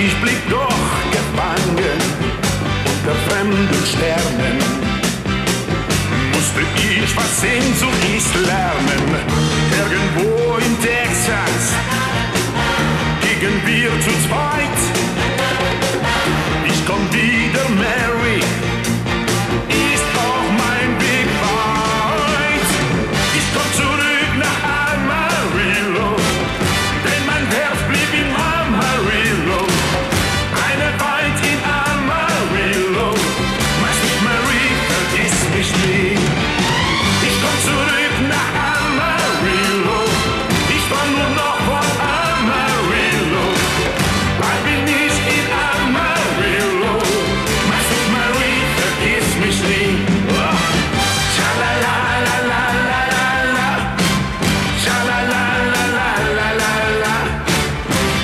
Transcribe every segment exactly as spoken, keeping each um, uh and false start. Ich blieb doch gefangen unter fremden Sternen. Musste ich, was Sehnsucht ist, lernen. Irgendwo in Texas gingen wir zu zweit. Ich komm wieder, Mary, ist doch mein Weg weit. Ich komm zurück nach Amarillo, denn mein Herz blieb in Amarillo. Eine Welt in Amarillo, meinst du, Mary, vergiss mich nie. Ich komm zurück nach Amarillo, ich war nur noch von Amarillo. Bleib ich nicht in Amarillo, meinst du, Mary, vergiss mich nie. Oh. Schalalalalalala, schalalalalalala,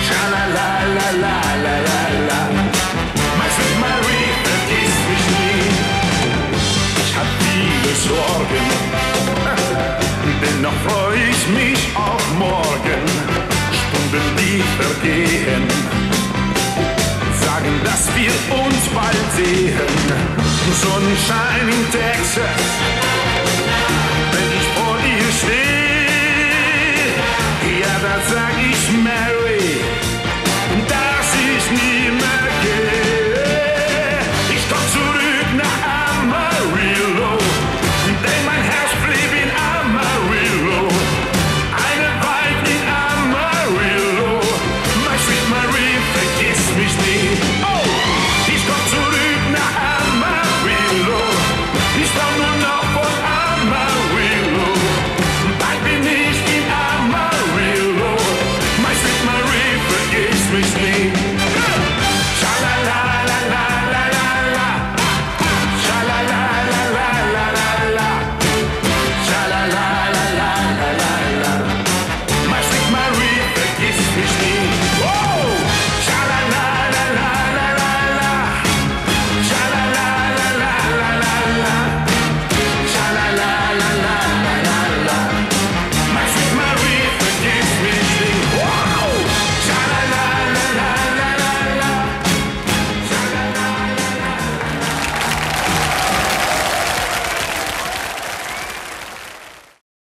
schalalalalalala, meinst du, Mary, vergiss mich nie. Ich hab viele Sorgen, dennoch freu ich mich auf morgen. Stunden, die vergehen, sagen, dass wir uns bald sehen. Sonnenschein in Texas.